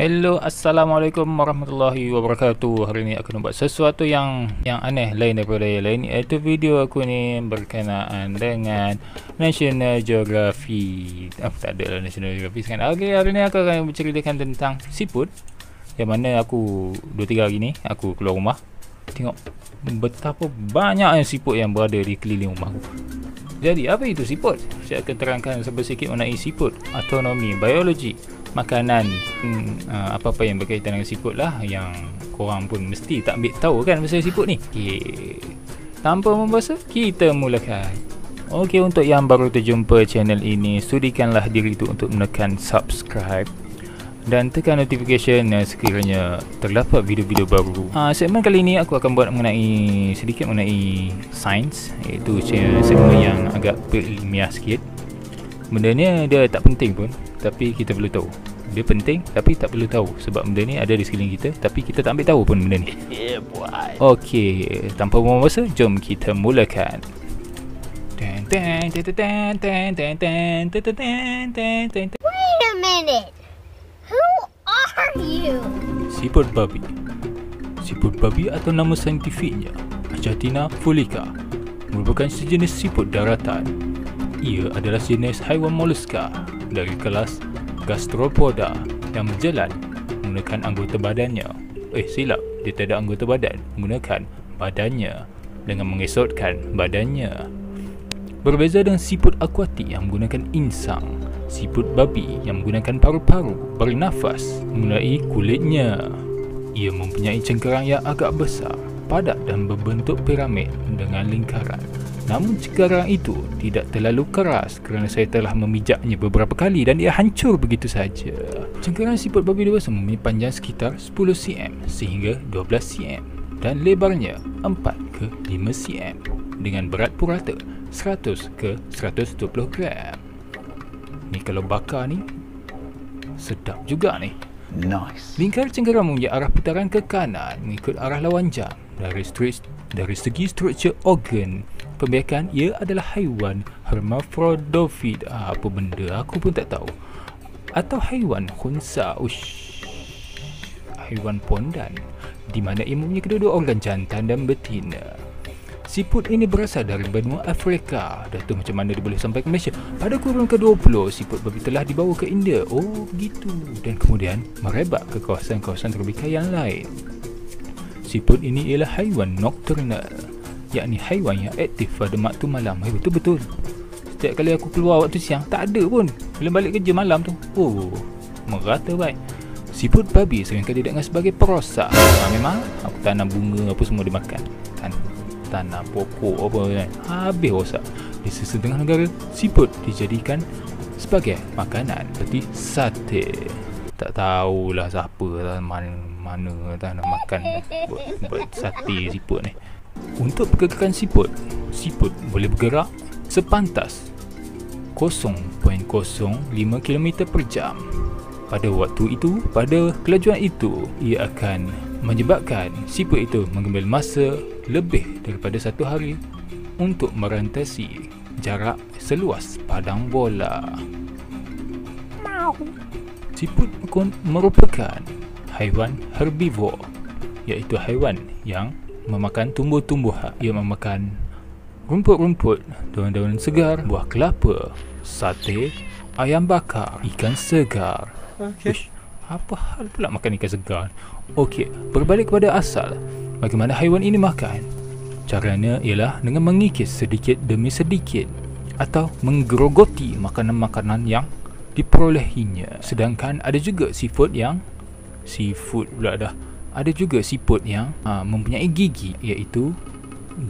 Hello, Assalamualaikum warahmatullahi wabarakatuh. Hari ini aku nak buat sesuatu yang aneh, lain daripada yang lain, iaitu video aku ni berkenaan dengan National Geography. Tak ada lah National Geography sekarang. Okay, hari ni aku akan berceritakan tentang siput, yang mana aku 2-3 hari ni aku keluar rumah, tengok betapa banyaknya siput yang berada di keliling rumah aku. Jadi apa itu siput? Saya akan terangkan sedikit mengenai siput, astronomi, biologi, makanan, apa-apa yang berkaitan dengan siput lah, yang korang pun mesti tak ambil tahu kan pasal siput ni. Okay, tanpa membesar kita mulakan. Okey, untuk yang baru terjumpa channel ini, sudikanlah diri itu untuk menekan subscribe dan tekan notification sekiranya terdapat video-video baru. Segmen kali ini aku akan buat mengenai sedikit mengenai sains, iaitu segmen yang agak berilmiah sikit. Benda ni dia tak penting pun, tapi kita perlu tahu. Dia penting tapi tak perlu tahu, sebab benda ni ada di sekeliling kita tapi kita tak ambil tahu pun benda ni. Okey, tanpa buang masa, jom kita mulakan. Wait a minute. Who are you? Siput babi. Siput babi atau nama saintifiknya Achatina fulica merupakan sejenis siput daratan. Ia adalah jenis haiwan moluska dari kelas gastropoda yang berjalan menggunakan anggota badannya. Dia tidak anggota badan, menggunakan badannya dengan mengesotkan badannya. Berbeza dengan siput akuatik yang menggunakan insang, siput babi yang menggunakan paru-paru bernafas melalui kulitnya. Ia mempunyai cengkerang yang agak besar, padat dan berbentuk piramid dengan lingkaran. Namun cengkerang itu tidak terlalu keras kerana saya telah memijaknya beberapa kali dan ia hancur begitu saja. Cengkerang siput babi dewasa mempunyai panjang sekitar 10 cm sehingga 12 cm dan lebarnya 4 ke 5 cm dengan berat purata 100 ke 120 gram. Ni kalau bakar ni sedap juga ni. Nice. Lingkar cengkerang mempunyai arah putaran ke kanan mengikut arah lawan jam. Dari segi struktur organ pembiakan, ia adalah haiwan hermafrodofit. Apa benda aku pun tak tahu. Atau haiwan khunsa, haiwan pondan, di mana ia mempunyai kedua-dua organ jantan dan betina. Siput ini berasal dari benua Afrika. Dah tu macam mana dia boleh sampai ke Malaysia? Pada kurun ke-20, siput babi telah dibawa ke India. Oh, begitu. Dan kemudian merebak ke kawasan-kawasan tropika yang lain. Siput ini ialah haiwan nokturnal, yakni haiwan yang aktif pada waktu malam. Betul-betul. Setiap kali aku keluar waktu siang, tak ada pun. Bila balik kerja malam tu, oh, merata baik. Siput babi seringkali didengar sebagai perosak. Memang aku tanam bunga apa semua dia makan. Tanah pokok apa kan, habis rosak. Di sesetengah negara, siput dijadikan sebagai makanan seperti sate. Tak tahulah siapa mana tak nak makan buat sate siput ni. Untuk pergerakan siput, siput boleh bergerak sepantas 0.05 km/jam. Pada waktu itu, pada kelajuan itu, ia akan menyebabkan siput itu mengambil masa lebih daripada satu hari untuk merentasi jarak seluas padang bola. Siput merupakan haiwan herbivor, iaitu haiwan yang memakan tumbuh-tumbuhan. Ia memakan rumput-rumput, daun-daun segar, buah kelapa, sate, ayam bakar, ikan segar. Apa hal pula makan ikan segar? Okey, berbalik kepada asal. Bagaimana haiwan ini makan? Caranya ialah dengan mengikis sedikit demi sedikit atau menggerogoti makanan-makanan yang diperolehinya. Sedangkan ada juga siput yang mempunyai gigi, iaitu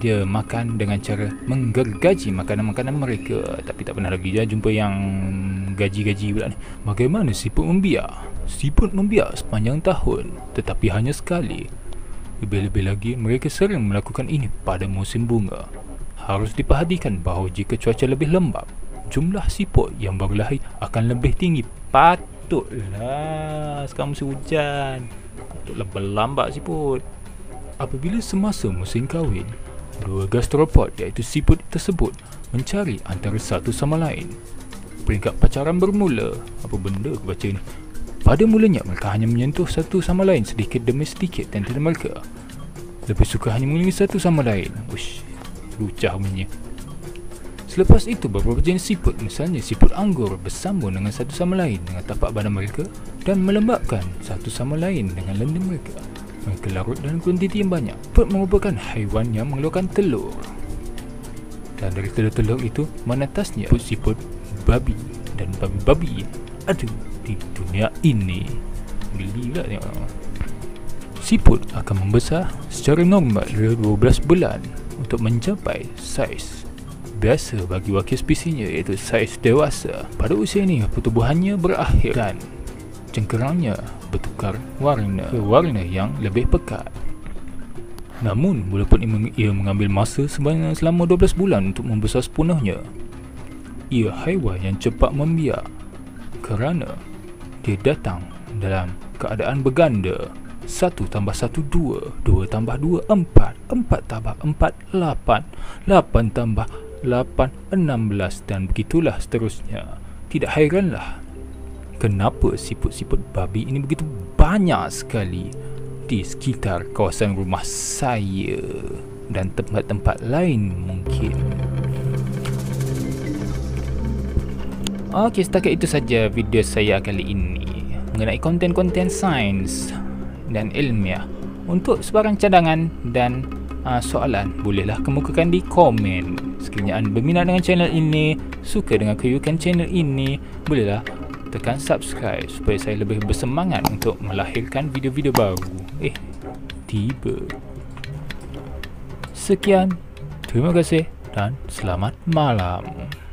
dia makan dengan cara menggergaji makanan-makanan mereka. Tapi tak pernah lagi jumpa yang gaji-gaji pula ni. Bagaimana siput membiak? Siput membiak sepanjang tahun, tetapi hanya sekali. Lebih-lebih lagi, mereka sering melakukan ini pada musim bunga. Harus diperhatikan bahawa jika cuaca lebih lembap, jumlah siput yang baru lahir akan lebih tinggi. Patutlah sekarang musim hujan, patutlah berlambak siput. Apabila semasa musim kahwin, dua gastropod, iaitu siput tersebut, mencari antara satu sama lain. Peringkat pacaran bermula. Apa benda aku baca ni? Pada mulanya, mereka hanya menyentuh satu sama lain sedikit demi sedikit tenter mereka. Lebih suka hanya mengenai satu sama lain. Ush, lucah punya. Selepas itu, beberapa jenis siput, misalnya siput anggur, bersambung dengan satu sama lain dengan tapak badan mereka dan melembapkan satu sama lain dengan lendir mereka. Mereka larut dalam kuantiti yang banyak. Siput merupakan haiwan yang mengeluarkan telur. Dan dari telur-telur itu, menetasnya siput babi dan babi-babi ada di dunia ini. Gila tengok. Siput akan membesar secara normal 12 bulan untuk mencapai saiz biasa bagi wakil spesiesnya, iaitu saiz dewasa. Pada usia ini, pertubuhannya berakhir dan cengkerangnya bertukar warna ke warna yang lebih pekat. Namun, walaupun ia mengambil masa selama 12 bulan untuk membesar sepenuhnya, ia haiwan yang cepat membiak kerana dia datang dalam keadaan berganda. 1 tambah 1, 2. 2 tambah 2, 4. 4 tambah 4, 8. 8 tambah 8, 16, dan begitulah seterusnya. Tidak hairanlah kenapa siput-siput babi ini begitu banyak sekali di sekitar kawasan rumah saya dan tempat-tempat lain mungkin. Okey, setakat itu saja video saya kali ini mengenai konten-konten sains dan ilmiah. Untuk sebarang cadangan dan soalan, bolehlah kemukakan di komen. Sekiranya anda berminat dengan channel ini, suka dengan keyukan channel ini, bolehlah tekan subscribe supaya saya lebih bersemangat untuk melahirkan video-video baru. Tiba. Sekian, terima kasih dan selamat malam.